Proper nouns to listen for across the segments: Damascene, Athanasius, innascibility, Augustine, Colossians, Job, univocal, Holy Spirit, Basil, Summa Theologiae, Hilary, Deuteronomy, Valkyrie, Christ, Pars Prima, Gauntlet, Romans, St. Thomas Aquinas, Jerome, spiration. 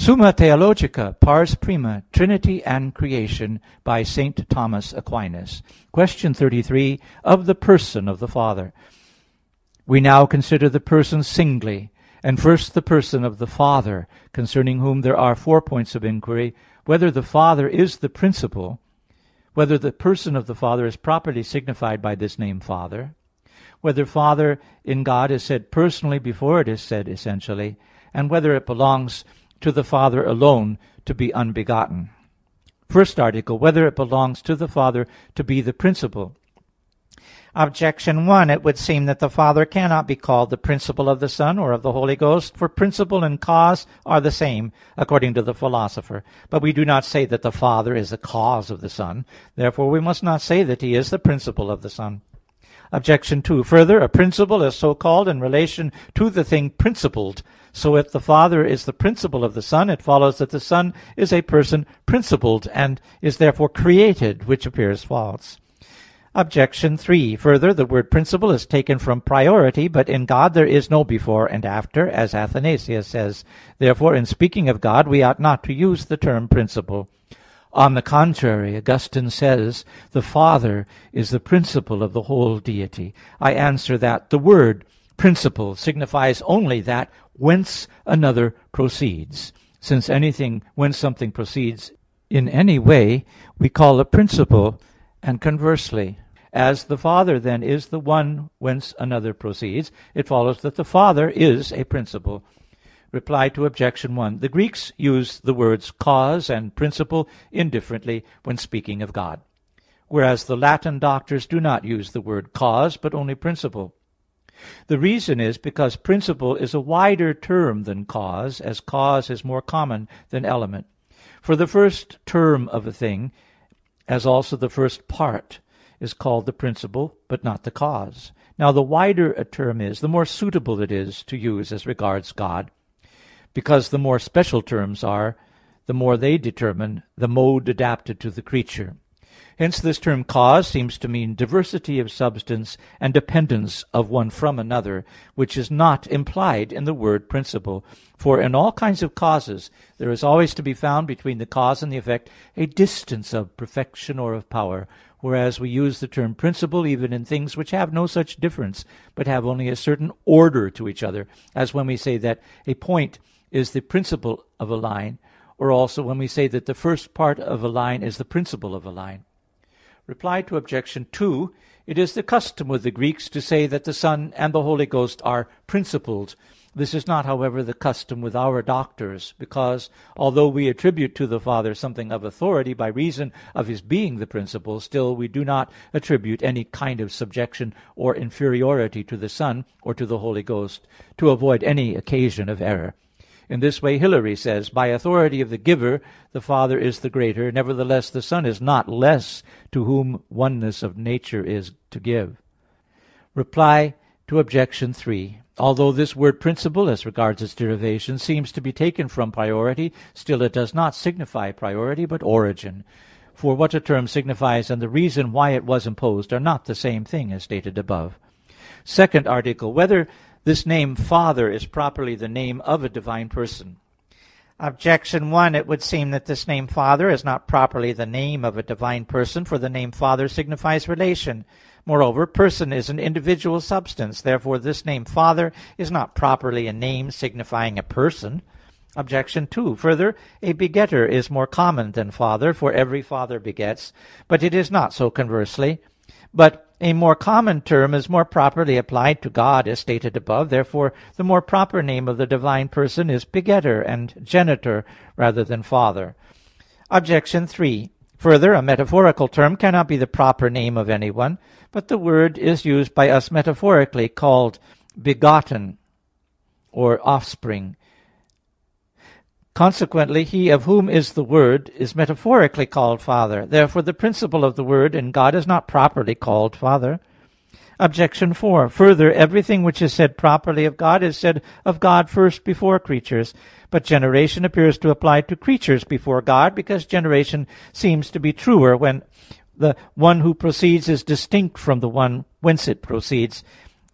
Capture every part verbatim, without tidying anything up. Summa Theologiae, Pars Prima, Trinity and Creation, by Saint Thomas Aquinas. Question thirty-three, of the person of the Father. We now consider the person singly, and first the person of the Father, concerning whom there are four points of inquiry: whether the Father is the principle, whether the person of the Father is properly signified by this name Father, whether Father in God is said personally before it is said essentially, and whether it belongs to the Father alone to be unbegotten. First article, whether it belongs to the Father to be the principle. Objection one. It would seem that the Father cannot be called the principle of the Son or of the Holy Ghost, for principle and cause are the same, according to the philosopher. But we do not say that the Father is the cause of the Son. Therefore, we must not say that he is the principle of the Son. Objection two. Further, a principle is so called in relation to the thing principled. So if the Father is the principle of the Son, it follows that the Son is a person principled and is therefore created, which appears false. Objection three. Further, the word principle is taken from priority, but in God there is no before and after, as Athanasius says. Therefore, in speaking of God, we ought not to use the term principle. On the contrary, Augustine says, the Father is the principle of the whole deity. I answer that the word principle signifies only that whence another proceeds. Since anything, whence something proceeds in any way, we call a principle, and conversely. As the Father, then, is the one whence another proceeds, it follows that the Father is a principle. Reply to Objection one. The Greeks used the words cause and principle indifferently when speaking of God, whereas the Latin doctors do not use the word cause, but only principle. The reason is because principle is a wider term than cause, as cause is more common than element. For the first term of a thing, as also the first part, is called the principle, but not the cause. Now the wider a term is, the more suitable it is to use as regards God, because the more special terms are, the more they determine the mode adapted to the creature. Hence this term cause seems to mean diversity of substance and dependence of one from another, which is not implied in the word principle. For in all kinds of causes there is always to be found between the cause and the effect a distance of perfection or of power, whereas we use the term principle even in things which have no such difference, but have only a certain order to each other, as when we say that a point is the principle of a line, or also when we say that the first part of a line is the principle of a line. Reply to Objection two. It is the custom of the Greeks to say that the Son and the Holy Ghost are principled. This is not, however, the custom with our doctors, because although we attribute to the Father something of authority by reason of his being the principle, still we do not attribute any kind of subjection or inferiority to the Son or to the Holy Ghost, to avoid any occasion of error. In this way, Hilary says, by authority of the giver, the Father is the greater. Nevertheless, the Son is not less, to whom oneness of nature is to give. Reply to Objection three. Although this word principle, as regards its derivation, seems to be taken from priority, still it does not signify priority, but origin. For what a term signifies and the reason why it was imposed are not the same thing, as stated above. Second article, whether this name Father is properly the name of a divine person. Objection one. It would seem that this name Father is not properly the name of a divine person, for the name Father signifies relation. Moreover, person is an individual substance. Therefore, this name Father is not properly a name signifying a person. Objection two. Further, a begetter is more common than father, for every father begets, but it is not so conversely. But a more common term is more properly applied to God, as stated above. Therefore, the more proper name of the divine person is begetter and genitor rather than father. Objection three. Further, a metaphorical term cannot be the proper name of anyone, but the word is used by us metaphorically, called begotten or offspring. Consequently, he of whom is the Word is metaphorically called Father. Therefore, the principle of the Word in God is not properly called Father. Objection four. Further, everything which is said properly of God is said of God first before creatures. But generation appears to apply to creatures before God, because generation seems to be truer when the one who proceeds is distinct from the one whence it proceeds.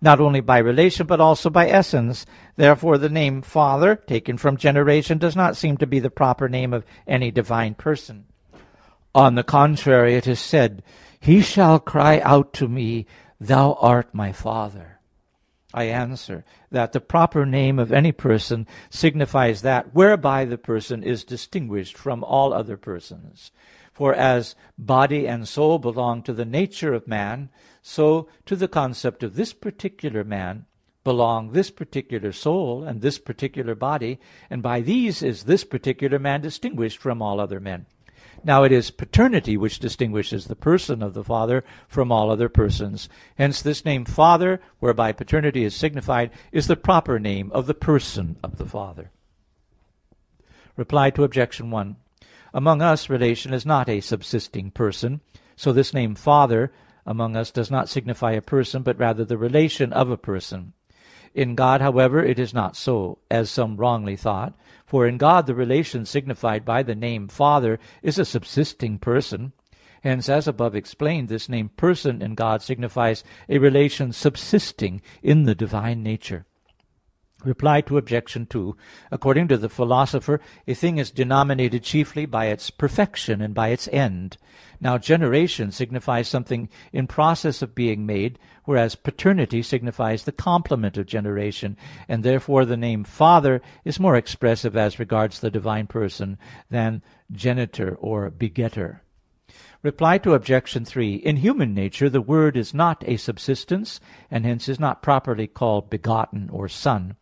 not only by relation, but also by essence. Therefore the name Father, taken from generation, does not seem to be the proper name of any divine person. On the contrary, it is said, "He shall cry out to me, Thou art my Father." I answer that the proper name of any person signifies that whereby the person is distinguished from all other persons. For as body and soul belong to the nature of man, so to the concept of this particular man belong this particular soul and this particular body, and by these is this particular man distinguished from all other men. Now it is paternity which distinguishes the person of the Father from all other persons. Hence this name Father, whereby paternity is signified, is the proper name of the person of the Father. Reply to Objection one. Among us, relation is not a subsisting person. So this name Father among us does not signify a person, but rather the relation of a person. In God, however, it is not so, as some wrongly thought. For in God the relation signified by the name Father is a subsisting person. Hence, as above explained, this name person in God signifies a relation subsisting in the divine nature. Reply to Objection two. According to the Philosopher, a thing is denominated chiefly by its perfection and by its end. Now generation signifies something in process of being made, whereas paternity signifies the complement of generation, and therefore the name Father is more expressive as regards the divine person than genitor or begetter. Reply to Objection three. In human nature, the Word is not a subsistence, and hence is not properly called begotten or son.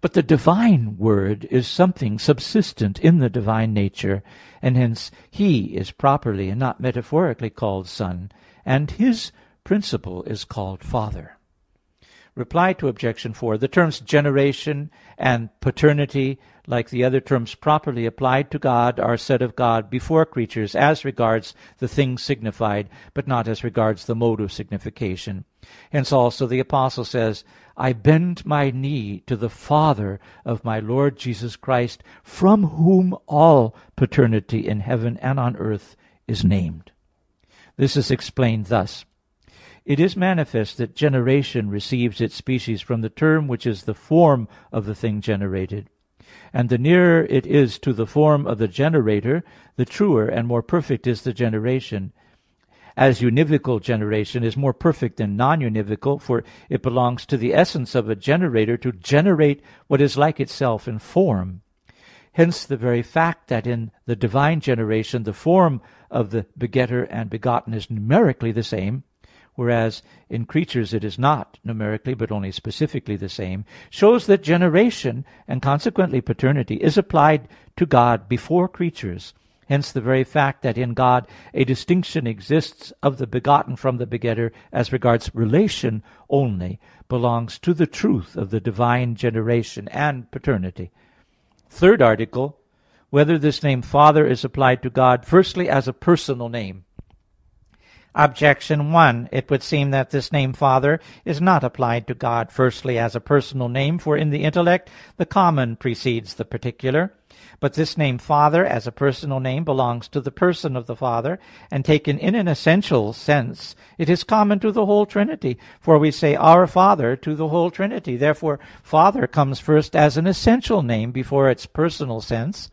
But the divine Word is something subsistent in the divine nature, and hence He is properly and not metaphorically called Son, and His principle is called Father. Reply to Objection four. The terms generation and paternity, like the other terms properly applied to God, are said of God before creatures as regards the thing signified, but not as regards the mode of signification. Hence also the Apostle says, "I bend my knee to the Father of my Lord Jesus Christ, from whom all paternity in heaven and on earth is named." This is explained thus. It is manifest that generation receives its species from the term which is the form of the thing generated. And the nearer it is to the form of the generator, the truer and more perfect is the generation. As univocal generation is more perfect than non-univocal, for it belongs to the essence of a generator to generate what is like itself in form. Hence the very fact that in the divine generation the form of the begetter and begotten is numerically the same, whereas in creatures it is not numerically, but only specifically the same, shows that generation, and consequently paternity, is applied to God before creatures. Hence the very fact that in God a distinction exists of the begotten from the begetter as regards relation only, belongs to the truth of the divine generation and paternity. Third article, whether this name Father is applied to God, firstly, as a personal name. Objection one. It would seem that this name Father is not applied to God, firstly, as a personal name, for in the intellect the common precedes the particular. But this name Father, as a personal name, belongs to the person of the Father, and taken in an essential sense, it is common to the whole Trinity, for we say "Our Father" to the whole Trinity. Therefore, Father comes first as an essential name before its personal sense.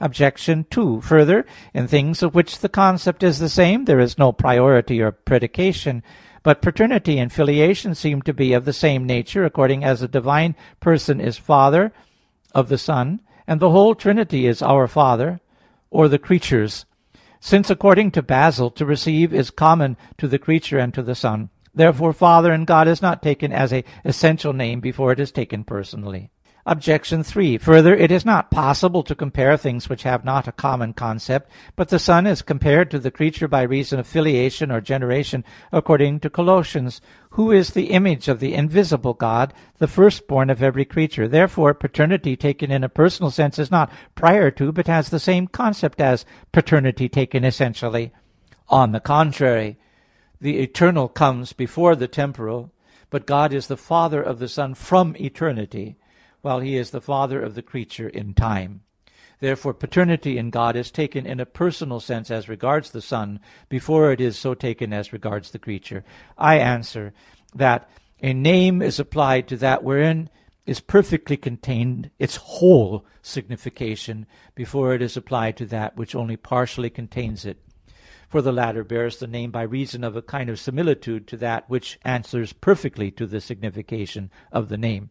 Objection two. Further, in things of which the concept is the same, there is no priority or predication. But paternity and filiation seem to be of the same nature, according as the divine person is Father of the Son, and the whole Trinity is our Father, or the creatures. Since, according to Basil, to receive is common to the creature and to the Son, therefore Father in God is not taken as an essential name before it is taken personally. Objection three. Further, it is not possible to compare things which have not a common concept, but the Son is compared to the creature by reason of filiation or generation, according to Colossians, "Who is the image of the invisible God, the firstborn of every creature." Therefore, paternity taken in a personal sense is not prior to, but has the same concept as paternity taken essentially. On the contrary, the eternal comes before the temporal, but God is the Father of the Son from eternity, while He is the Father of the creature in time. Therefore, paternity in God is taken in a personal sense as regards the Son, before it is so taken as regards the creature. I answer that a name is applied to that wherein is perfectly contained its whole signification before it is applied to that which only partially contains it. For the latter bears the name by reason of a kind of similitude to that which answers perfectly to the signification of the name,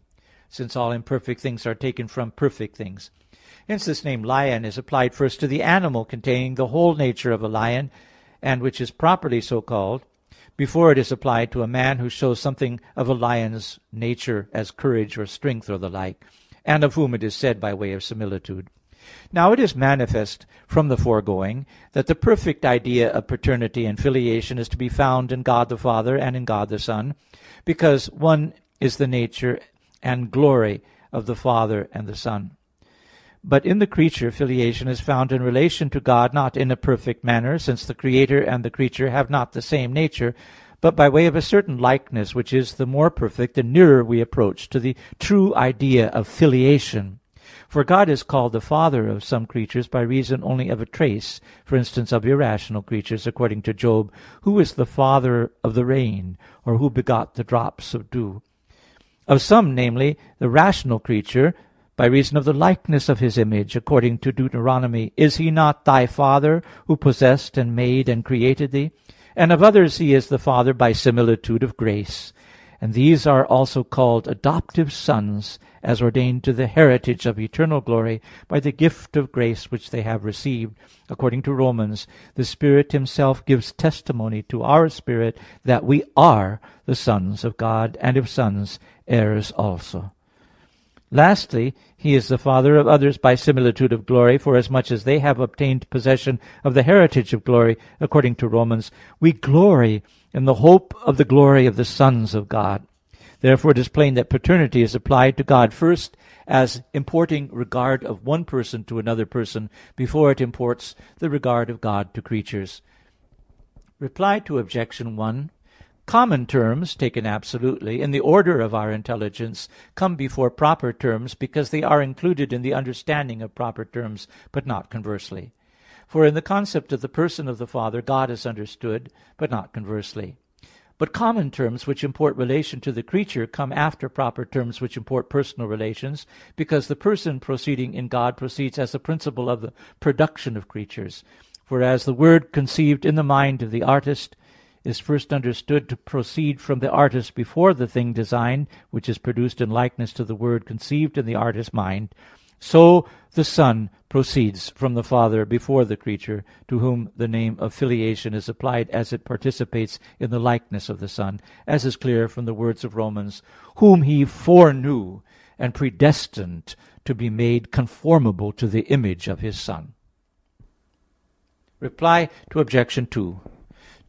since all imperfect things are taken from perfect things. Hence this name lion is applied first to the animal containing the whole nature of a lion, and which is properly so called, before it is applied to a man who shows something of a lion's nature, as courage or strength or the like, and of whom it is said by way of similitude. Now it is manifest from the foregoing that the perfect idea of paternity and filiation is to be found in God the Father and in God the Son, because one is the nature and glory of the Father and the Son. But in the creature, filiation is found in relation to God, not in a perfect manner, since the Creator and the creature have not the same nature, but by way of a certain likeness, which is the more perfect the nearer we approach to the true idea of filiation. For God is called the Father of some creatures by reason only of a trace, for instance, of irrational creatures, according to Job, "Who is the father of the rain, or who begot the drops of dew?" Of some, namely, the rational creature, by reason of the likeness of his image, according to Deuteronomy, "Is he not thy father, who possessed and made and created thee?" And of others he is the father by similitude of grace. And these are also called adoptive sons, as ordained to the heritage of eternal glory by the gift of grace which they have received, according to Romans, "The Spirit himself gives testimony to our spirit that we are the sons of God, and if sons, heirs also." Lastly, he is the father of others by similitude of glory, forasmuch as they have obtained possession of the heritage of glory, according to Romans, "We glory in the hope of the glory of the sons of God." Therefore it is plain that paternity is applied to God first as importing regard of one person to another person, before it imports the regard of God to creatures. Reply Obj. one. Common terms, taken absolutely, in the order of our intelligence, come before proper terms, because they are included in the understanding of proper terms, but not conversely. For in the concept of the person of the Father, God is understood, but not conversely. But common terms which import relation to the creature come after proper terms which import personal relations, because the person proceeding in God proceeds as the principle of the production of creatures. For as the word conceived in the mind of the artist is first understood to proceed from the artist before the thing designed, which is produced in likeness to the word conceived in the artist's mind, so the Son proceeds from the Father before the creature, to whom the name of filiation is applied as it participates in the likeness of the Son, as is clear from the words of Romans, "Whom he foreknew and predestined to be made conformable to the image of his Son." Reply Obj. two.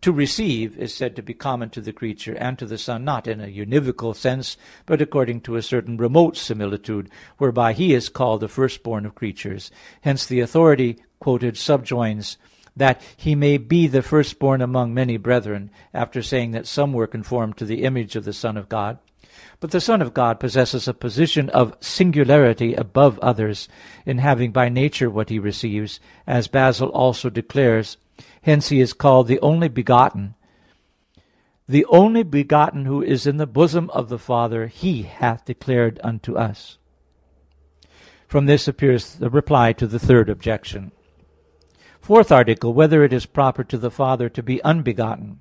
To receive is said to be common to the creature and to the Son, not in a univocal sense, but according to a certain remote similitude, whereby he is called the firstborn of creatures. Hence the authority quoted subjoins, "that he may be the firstborn among many brethren," after saying that some were conformed to the image of the Son of God. But the Son of God possesses a position of singularity above others, in having by nature what he receives, as Basil also declares. Hence he is called the only begotten. "The only begotten who is in the bosom of the Father, he hath declared unto us." From this appears the reply to the third objection. Fourth article. Whether it is proper to the Father to be unbegotten.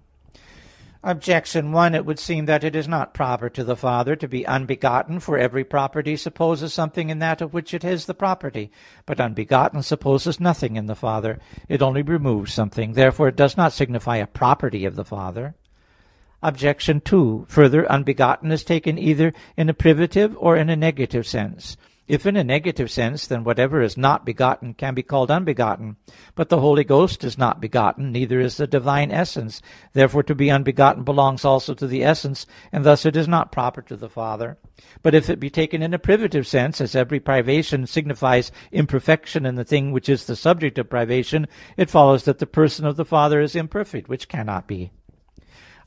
Objection one. It would seem that it is not proper to the Father to be unbegotten, for every property supposes something in that of which it is the property. But unbegotten supposes nothing in the Father. It only removes something. Therefore it does not signify a property of the Father. Objection two. Further, unbegotten is taken either in a privative or in a negative sense. If in a negative sense, then whatever is not begotten can be called unbegotten. But the Holy Ghost is not begotten, neither is the divine essence. Therefore to be unbegotten belongs also to the essence, and thus it is not proper to the Father. But if it be taken in a privative sense, as every privation signifies imperfection in the thing which is the subject of privation, it follows that the person of the Father is imperfect, which cannot be.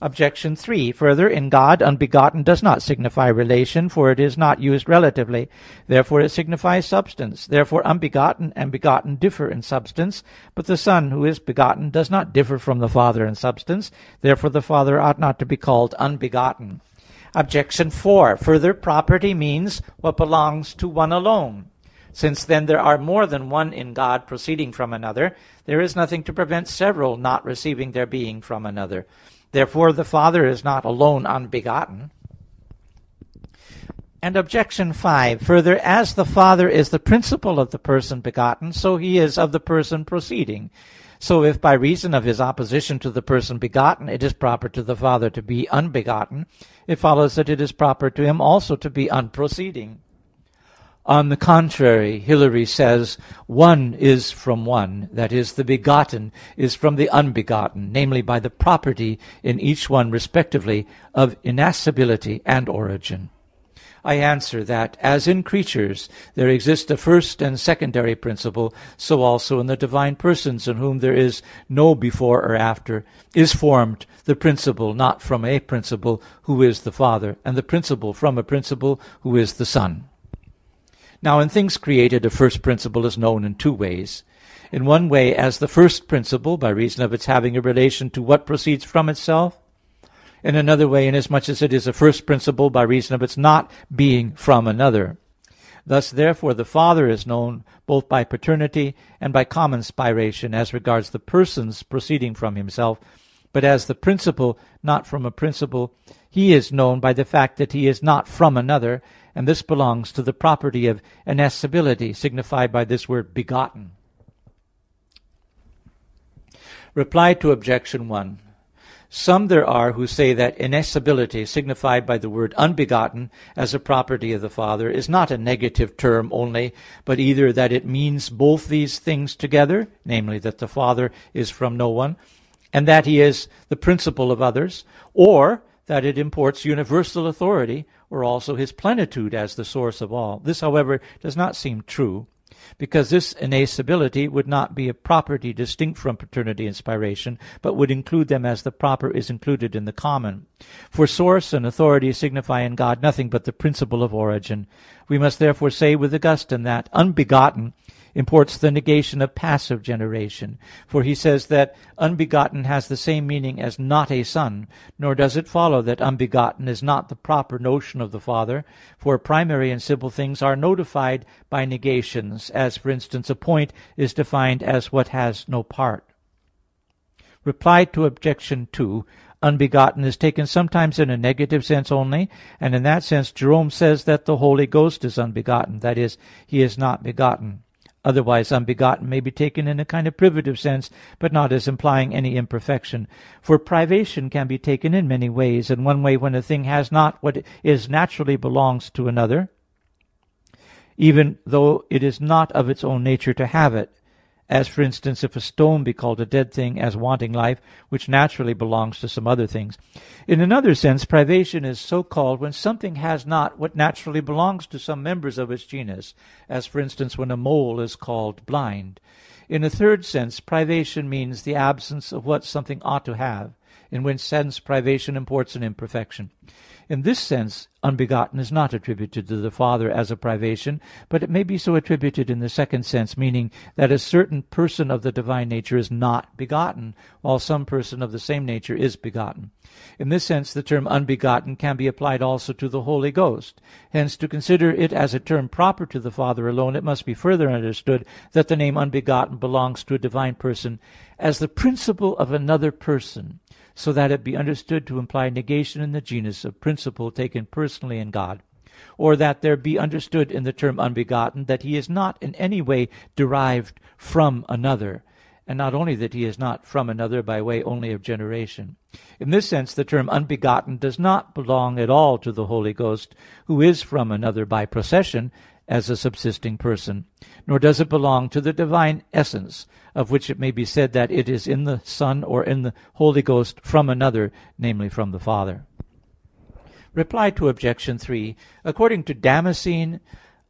Objection three. Further, in God, unbegotten does not signify relation, for it is not used relatively. Therefore it signifies substance. Therefore unbegotten and begotten differ in substance. But the Son, who is begotten, does not differ from the Father in substance. Therefore the Father ought not to be called unbegotten. Objection four. Further, property means what belongs to one alone. Since then there are more than one in God proceeding from another, there is nothing to prevent several not receiving their being from another. Therefore the Father is not alone unbegotten. And objection five. Further, as the Father is the principle of the person begotten, so he is of the person proceeding. So if by reason of his opposition to the person begotten, it is proper to the Father to be unbegotten, it follows that it is proper to him also to be unproceeding. On the contrary, Hilary says, one is from one, that is, the begotten is from the unbegotten, namely by the property in each one respectively of innascibility and origin. I answer that, as in creatures there exist a first and secondary principle, so also in the divine persons, in whom there is no before or after, is formed the principle not from a principle, who is the Father, and the principle from a principle, who is the Son. Now in things created, a first principle is known in two ways. In one way, as the first principle, by reason of its having a relation to what proceeds from itself. In another way, inasmuch as it is a first principle, by reason of its not being from another. Thus, therefore, the Father is known both by paternity and by common spiration, as regards the persons proceeding from himself. But as the principle, not from a principle, he is known by the fact that he is not from another, and this belongs to the property of innascibility, signified by this word begotten. Reply to Objection one. Some there are who say that innascibility, signified by the word unbegotten, as a property of the Father, is not a negative term only, but either that it means both these things together, namely that the Father is from no one, and that he is the principle of others, or that it imports universal authority, or also his plenitude as the source of all. This, however, does not seem true, because this innascibility would not be a property distinct from paternity and spiration, but would include them as the proper is included in the common. For source and authority signify in God nothing but the principle of origin. We must therefore say with Augustine that unbegotten imports the negation of passive generation. For he says that unbegotten has the same meaning as not a son, nor does it follow that unbegotten is not the proper notion of the Father, for primary and simple things are notified by negations, as, for instance, a point is defined as what has no part. Reply to Objection two. Unbegotten is taken sometimes in a negative sense only, and in that sense Jerome says that the Holy Ghost is unbegotten, that is, he is not begotten. Otherwise, unbegotten may be taken in a kind of privative sense, but not as implying any imperfection. For privation can be taken in many ways. In one way, when a thing has not what is naturally belongs to another, even though it is not of its own nature to have it. As, for instance, if a stone be called a dead thing as wanting life, which naturally belongs to some other things. In another sense, privation is so called when something has not what naturally belongs to some members of its genus, as, for instance, when a mole is called blind. In a third sense, privation means the absence of what something ought to have, in which sense privation imports an imperfection. In this sense, unbegotten is not attributed to the Father as a privation, but it may be so attributed in the second sense, meaning that a certain person of the divine nature is not begotten, while some person of the same nature is begotten. In this sense, the term unbegotten can be applied also to the Holy Ghost. Hence, to consider it as a term proper to the Father alone, it must be further understood that the name unbegotten belongs to a divine person as the principle of another person, so that it be understood to imply negation in the genus of principle taken personally in God, or that there be understood in the term unbegotten that he is not in any way derived from another, and not only that he is not from another by way only of generation. In this sense, the term unbegotten does not belong at all to the Holy Ghost, who is from another by procession, as a subsisting person, nor does it belong to the divine essence, of which it may be said that it is in the Son or in the Holy Ghost from another, namely from the Father. Reply to Objection three. According to Damascene,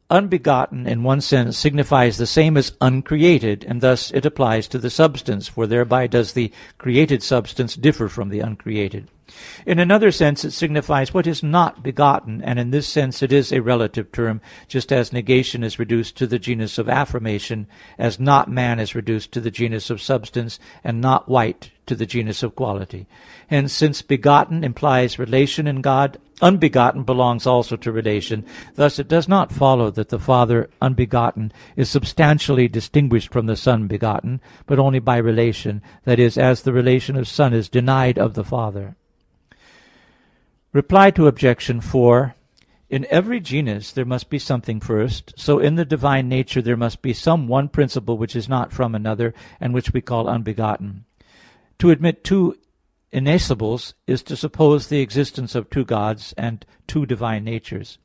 unbegotten in one sense signifies the same as uncreated, and thus it applies to the substance, for thereby does the created substance differ from the uncreated. In another sense, it signifies what is not begotten, and in this sense it is a relative term, just as negation is reduced to the genus of affirmation, as not man is reduced to the genus of substance, and not white to the genus of quality. Hence, since begotten implies relation in God, unbegotten belongs also to relation. Thus it does not follow that the Father unbegotten is substantially distinguished from the Son begotten, but only by relation, that is, as the relation of Son is denied of the Father. Reply to Objection four. In every genus there must be something first. So in the divine nature there must be some one principle which is not from another, and which we call unbegotten. To admit two innascibles is to suppose the existence of two gods and two divine natures.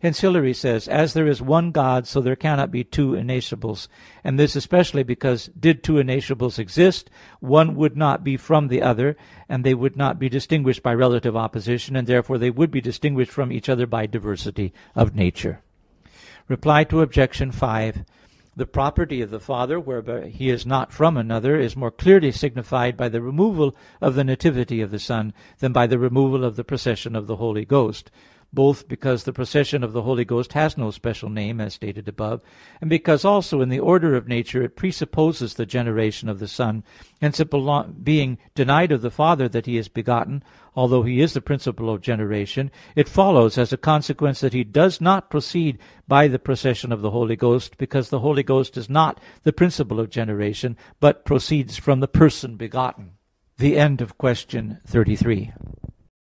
Hence Hilary says, as there is one God, so there cannot be two innascibles. And this especially because, did two innascibles exist, one would not be from the other, and they would not be distinguished by relative opposition, and therefore they would be distinguished from each other by diversity of nature. Reply to Objection five. The property of the Father, whereby He is not from another, is more clearly signified by the removal of the nativity of the Son than by the removal of the procession of the Holy Ghost, both because the procession of the Holy Ghost has no special name, as stated above, and because also in the order of nature it presupposes the generation of the Son, hence it being denied of the Father that He is begotten, although He is the principle of generation, it follows as a consequence that He does not proceed by the procession of the Holy Ghost, because the Holy Ghost is not the principle of generation, but proceeds from the person begotten. The end of question thirty-three.